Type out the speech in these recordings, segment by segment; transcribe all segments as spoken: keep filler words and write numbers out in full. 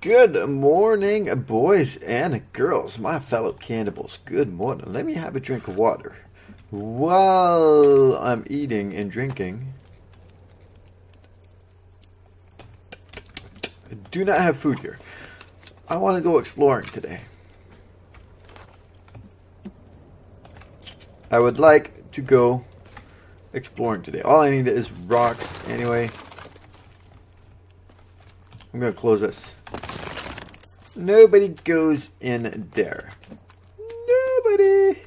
Good morning, boys and girls, my fellow cannibals. Good morning. Let me have a drink of water while I'm eating and drinking. I do not have food here. I want to go exploring today. I would like to go exploring today. All I need is rocks anyway. I'm going to close this. Nobody goes in there. Nobody.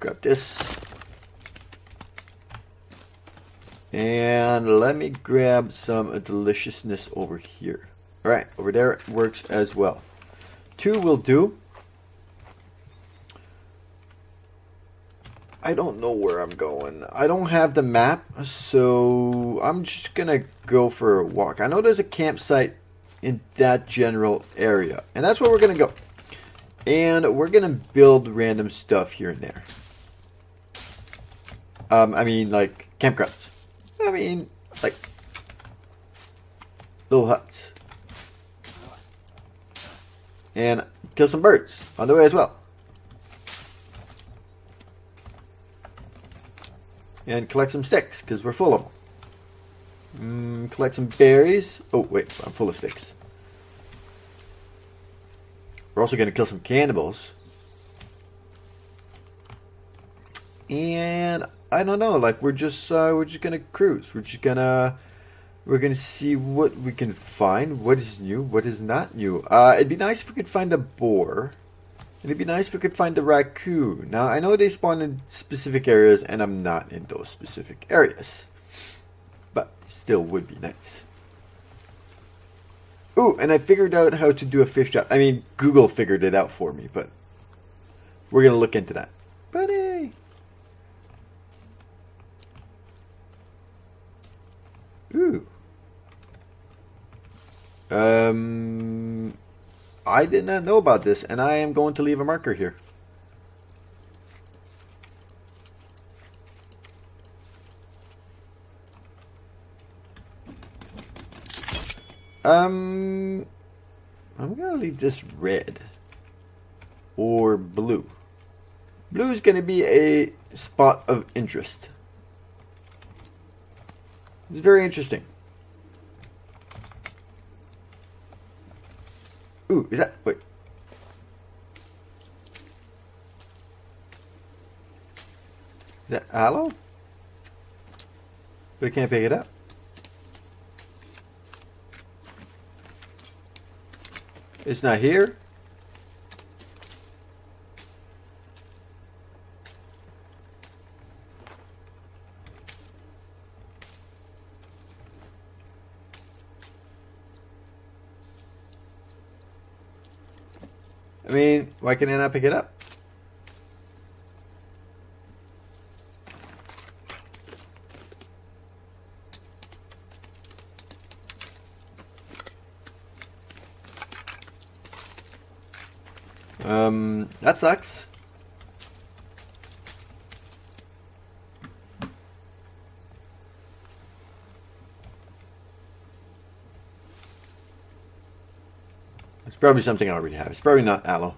Grab this. And let me grab some deliciousness over here. Alright, over there it works as well. Two will do. I don't know where I'm going. I don't have the map, so I'm just gonna go for a walk. I know there's a campsite in that general area, and that's where we're gonna go. And we're gonna build random stuff here and there. Um, I mean, like campgrounds. I mean, like little huts. And kill some birds on the way as well. And collect some sticks, because we're full of them. Mm, collect some berries. Oh, wait, I'm full of sticks. We're also going to kill some cannibals. And I don't know, like we're just uh, we're just going to cruise. We're just going to we're going to see what we can find. What is new? What is not new? Uh, it'd be nice if we could find a boar. It'd be nice if we could find the raccoon. Now, I know they spawn in specific areas, and I'm not in those specific areas. But still would be nice. Ooh, and I figured out how to do a fish trap. I mean, Google figured it out for me, but we're going to look into that. Buddy! Ooh. Um... I did not know about this, and I am going to leave a marker here. Um, I'm going to leave this red or blue. Blue is going to be a spot of interest. It's very interesting. Ooh, is that... wait. Is that aloe? But I can't pick it up. It's not here. I mean, why can't I not pick it up? Um, that sucks. Probably something I already have. It's probably not aloe.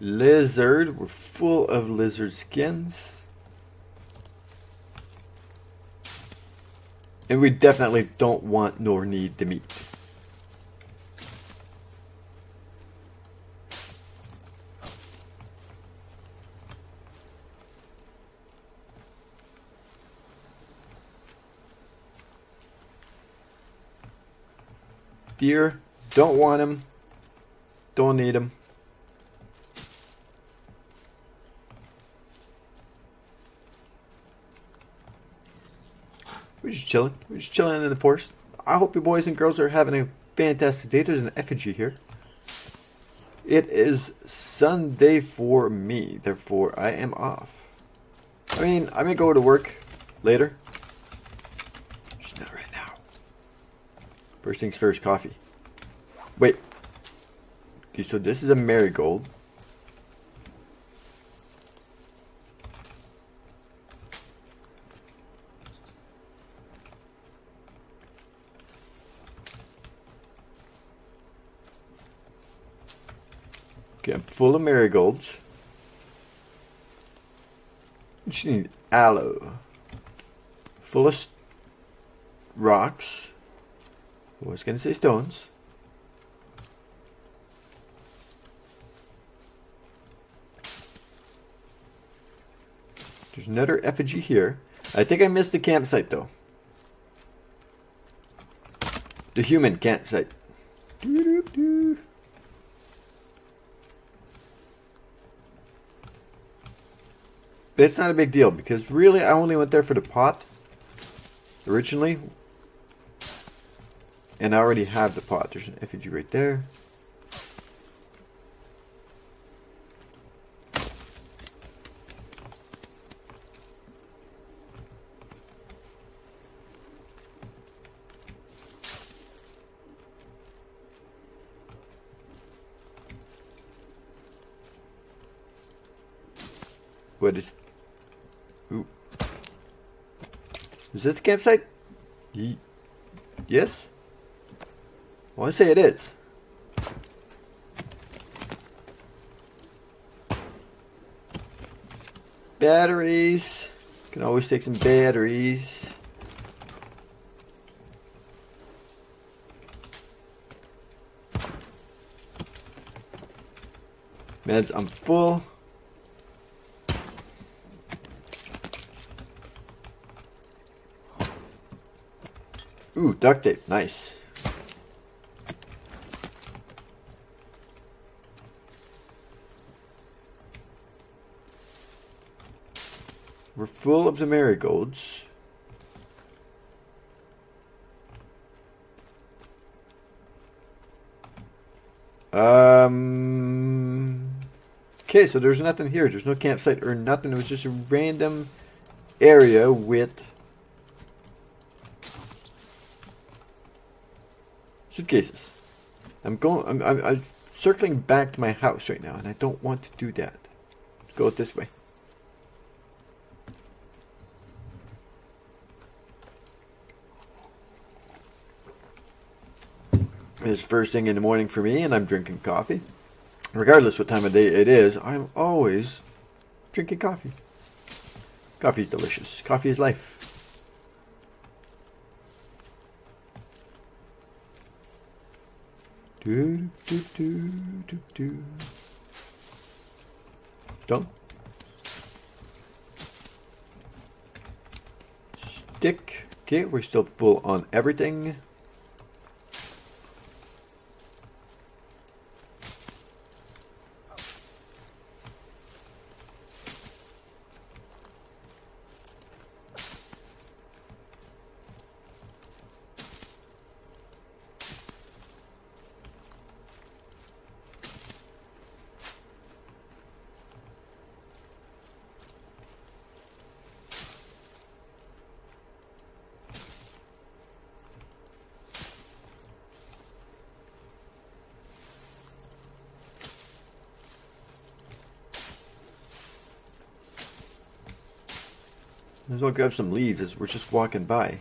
Lizard. We're full of lizard skins. And we definitely don't want nor need the meat. Deer, don't want them, don't need them. We're just chilling, we're just chilling in the forest. I hope you boys and girls are having a fantastic day. There's an effigy here. It is Sunday for me, therefore I am off. I mean, I may go to work later. First things first, coffee. Wait. Okay, so this is a marigold. Okay, I'm full of marigolds. I just need aloe. Full of rocks. I was going to say stones. There's another effigy here. I think I missed the campsite though. The human campsite. Doo-doo-doo. But it's not a big deal because really I only went there for the pot originally. And I already have the pot. There's an effigy right there. What is... Ooh. Is this the campsite? Ye yes? I want to say it is. Batteries. Can always take some batteries. Meds, I'm full. Ooh, duct tape, nice. We're full of the marigolds. Um. Okay, so there's nothing here. There's no campsite or nothing. It was just a random area with. Suitcases. I'm going. I'm, I'm, I'm circling back to my house right now, and I don't want to do that. Let's go this way. It's first thing in the morning for me, and I'm drinking coffee. Regardless what time of day it is, I'm always drinking coffee. Coffee is delicious. Coffee is life. Do, do, do, do, do. Don't stick. Okay, we're still full on everything. Let's go grab some leaves as we're just walking by.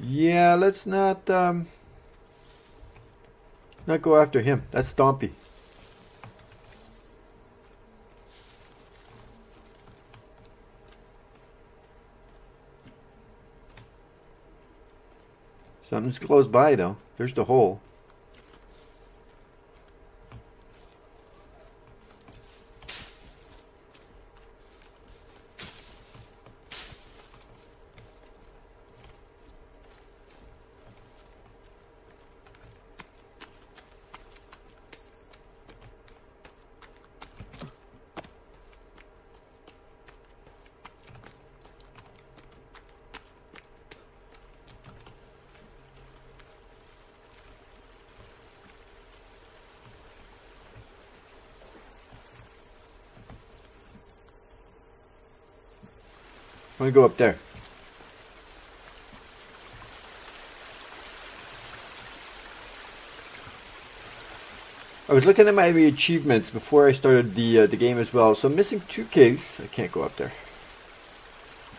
Yeah, let's not um, let's not go after him. That's Stompy. Something's close by though. There's the hole. I'm going to go up there. I was looking at my achievements before I started the uh, the game as well. So I'm missing two caves. I can't go up there.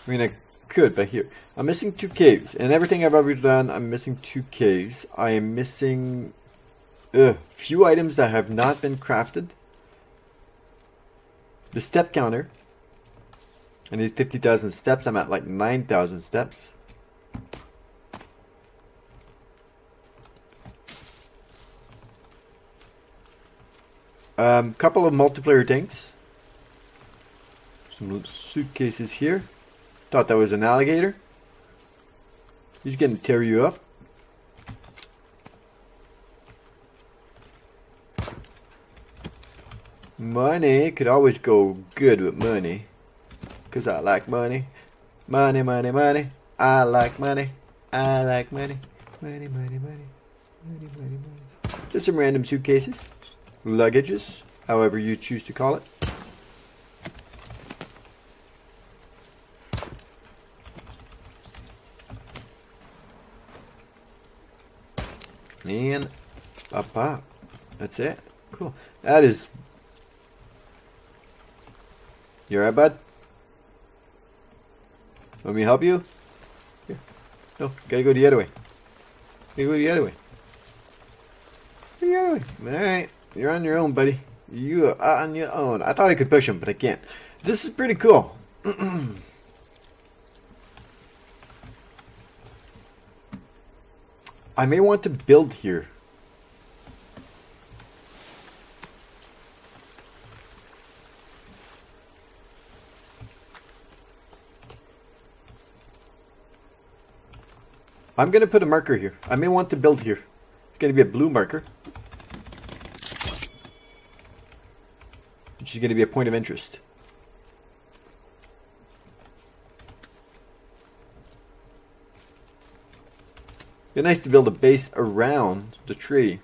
I mean, I could, but here. I'm missing two caves. And everything I've ever done, I'm missing two caves. I am missing a few items that have not been crafted. The step counter. I need fifty thousand steps. I'm at like nine thousand steps. Um, couple of multiplayer things. Some little suitcases here. Thought that was an alligator. He's gonna tear you up. Money. Could always go good with money. Because I like money. Money, money, money. I like money. I like money. Money, money, money. Money, money, money. Just some random suitcases. Luggages, however you choose to call it. And up, up. That's it. Cool. That is. You alright, bud? Let me help you? Here. No, gotta go the other way. Gotta go the other way. The other way. Alright. You're on your own, buddy. You are on your own. I thought I could push him, but I can't. This is pretty cool. I may want to build here. I'm going to put a marker here. I may want to build here. It's going to be a blue marker. Which is going to be a point of interest. It'd be nice to build a base around the tree.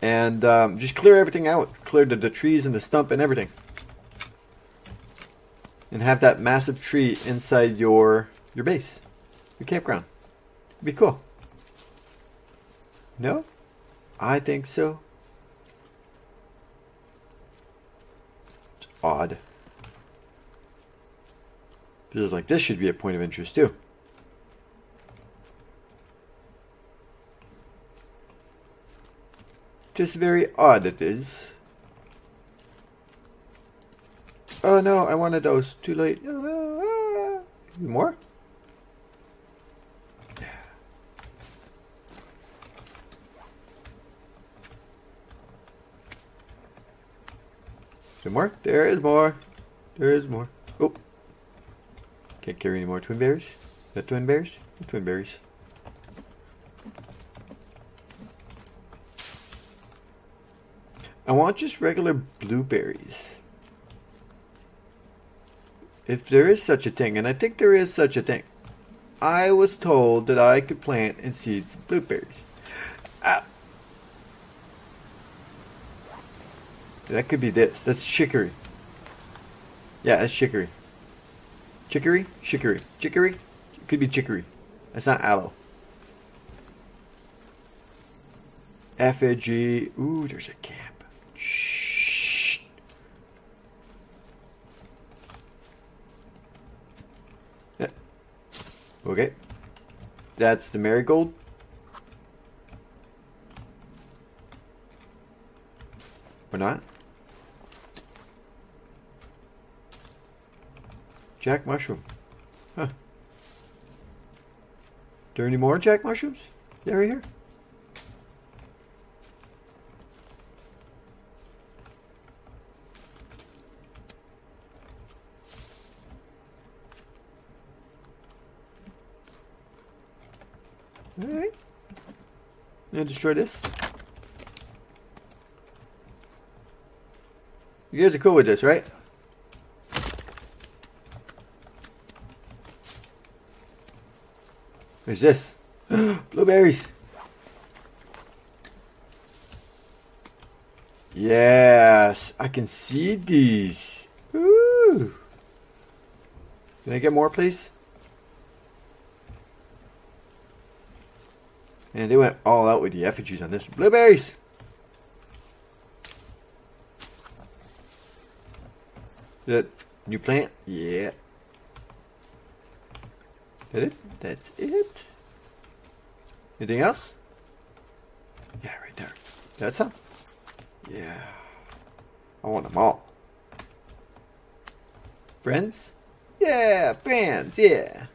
And um, just clear everything out. Clear the, the trees and the stump and everything. And have that massive tree inside your, your base. Your campground. It'd be cool. No? I think so. Odd. Feels like this should be a point of interest too. Just very odd it is. Oh no, I wanted those. Too late. Oh, no. Ah. More? Is there more? There is more. There is more. Oh. Can't carry any more twin berries. The twin berries? The twin berries. I want just regular blueberries. If there is such a thing, and I think there is such a thing. I was told that I could plant and seed some blueberries. Ah. That could be this. That's chicory. Yeah, that's chicory. Chicory? Chicory. Chicory? It could be chicory. That's not aloe. Effigy. Ooh, there's a camp. Shh. Yeah. Okay. That's the marigold. Or not. Jack mushroom. Huh. There any more jack mushrooms? Yeah, right here. Alright. I'm gonna destroy this. You guys are cool with this, right? There's this. Blueberries. Yes, I can see these. Ooh. Can I get more, please? And they went all out with the effigies on this. Blueberries! That new plant? Yeah. That it? That's it. Anything else? Yeah, right there. That's some. Yeah. I want them all. Friends? Yeah, friends, yeah.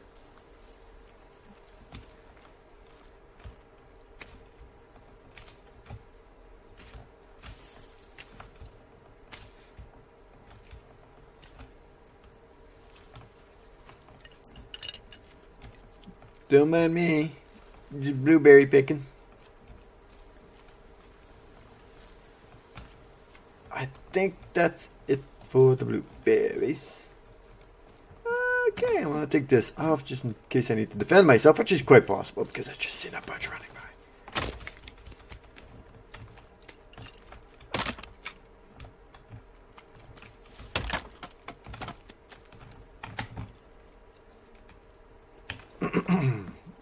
Don't mind me, just blueberry picking. I think that's it for the blueberries. Okay, I'm gonna take this off just in case I need to defend myself, which is quite possible because I just seen a bunch running by.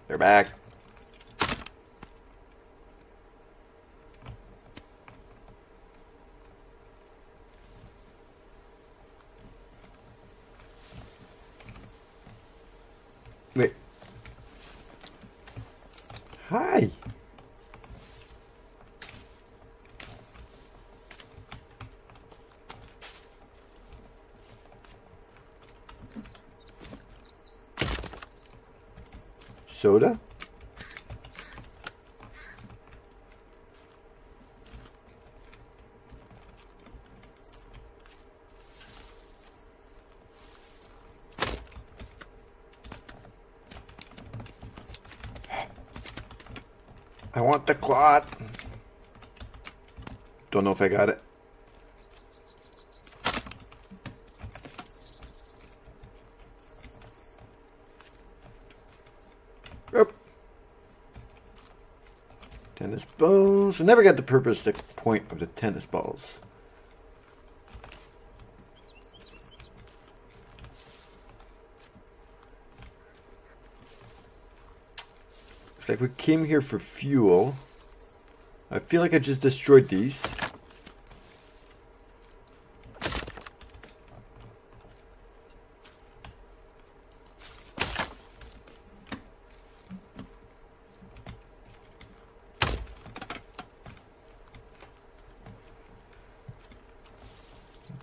They're back. Wait. Hi. Soda? I want the quad. Don't know if I got it. Oop. Tennis balls. I never got the purpose, the point of the tennis balls. Like we came here for fuel. I feel like I just destroyed these.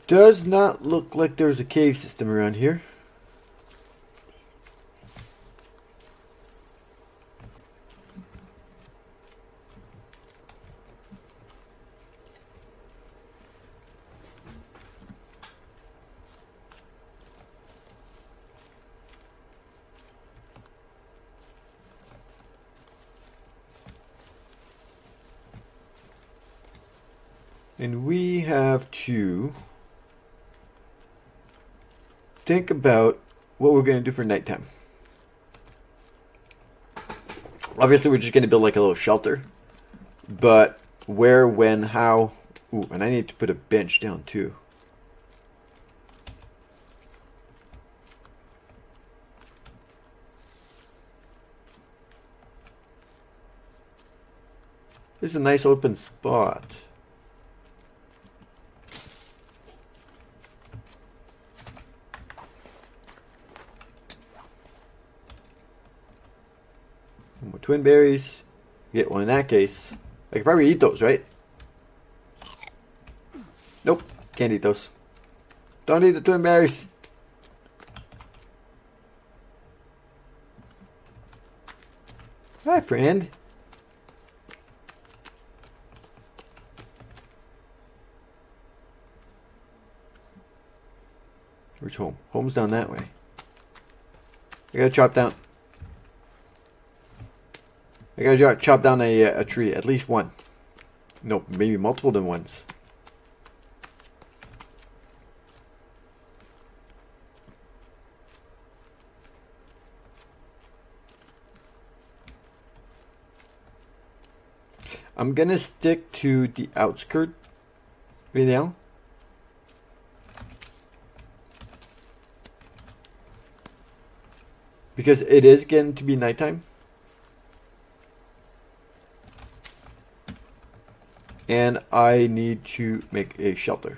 Does not look like there's a cave system around here. And we have to think about what we're going to do for nighttime. Obviously, we're just going to build like a little shelter. But where, when, how... Ooh, and I need to put a bench down too. This is a nice open spot. Twin berries, get one in that case. I could probably eat those, right? Nope, can't eat those. Don't eat the twin berries. Hi, friend. Where's home? Home's down that way. I gotta chop down. I gotta chop down a, a tree, at least one. Nope, maybe multiple than ones. I'm gonna stick to the outskirt right now. because it is getting to be nighttime. And I need to make a shelter.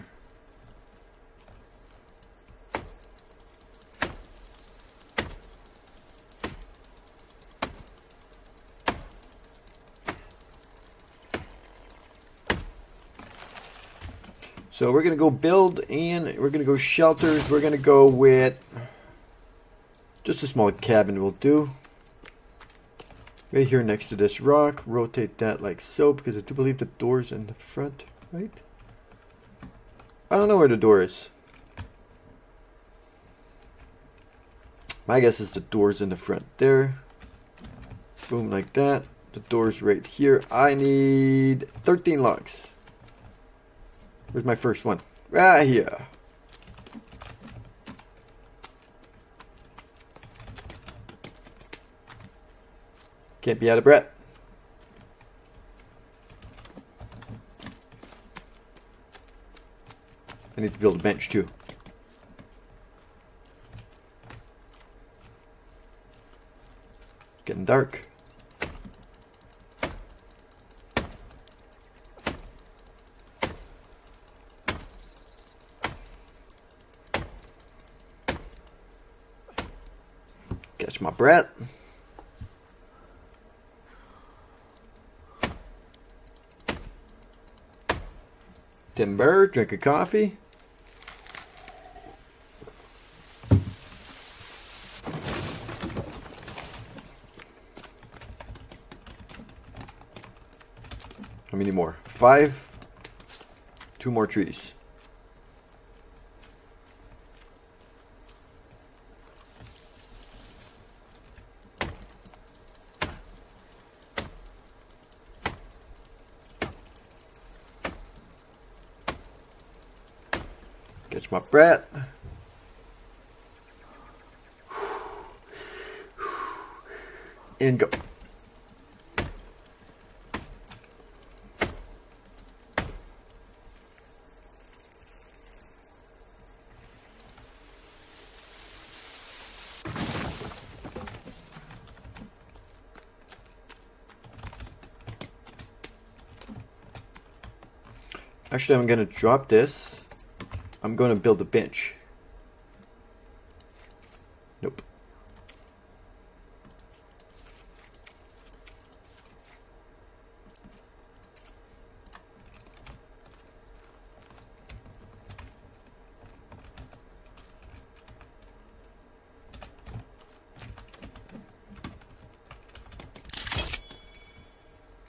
So we're going to go build and we're going to go shelters. We're going to go with just a small cabin will do. Right here next to this rock. Rotate that like so, because I do believe the door's in the front, right? I don't know where the door is. My guess is the door's in the front there. Boom, like that. The door's right here. I need thirteen logs. Where's my first one? Right here. Can't be out of breath. I need to build a bench too. It's getting dark. Catch my breath. Timber, drink a coffee. How many more? Five. Two more trees. Catch my breath. And go. Actually, I'm going to drop this. I'm going to build a bench. Nope.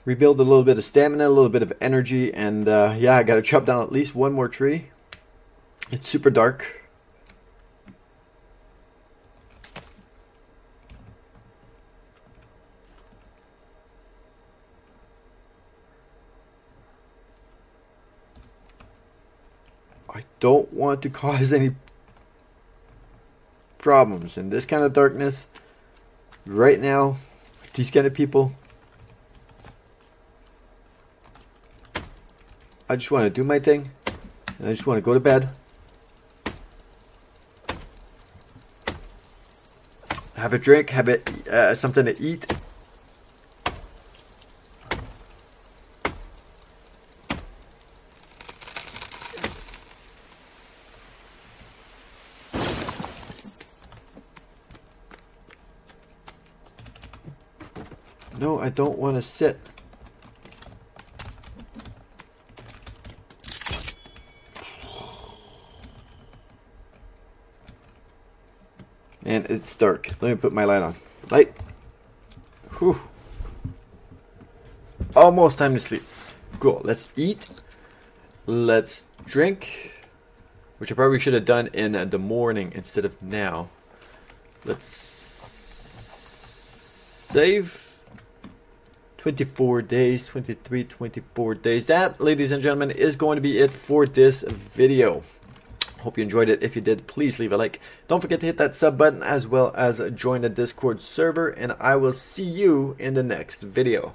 Rebuild a little bit of stamina, a little bit of energy, and uh, yeah, I got to chop down at least one more tree. It's super dark. I don't want to cause any problems in this kind of darkness right now with these kind of people. I just want to do my thing and I just want to go to bed. Have a drink, have it, uh, something to eat. No, I don't want to sit. And it's dark. Let me put my light on. Light. Whew. Almost time to sleep. Cool. Let's eat. Let's drink. Which I probably should have done in the morning instead of now. Let's save. twenty-four days. twenty-three, twenty-four days. That, ladies and gentlemen, is going to be it for this video. Hope you enjoyed it. If you did, please leave a like. Don't forget to hit that sub button as well as join the Discord server, and I will see you in the next video.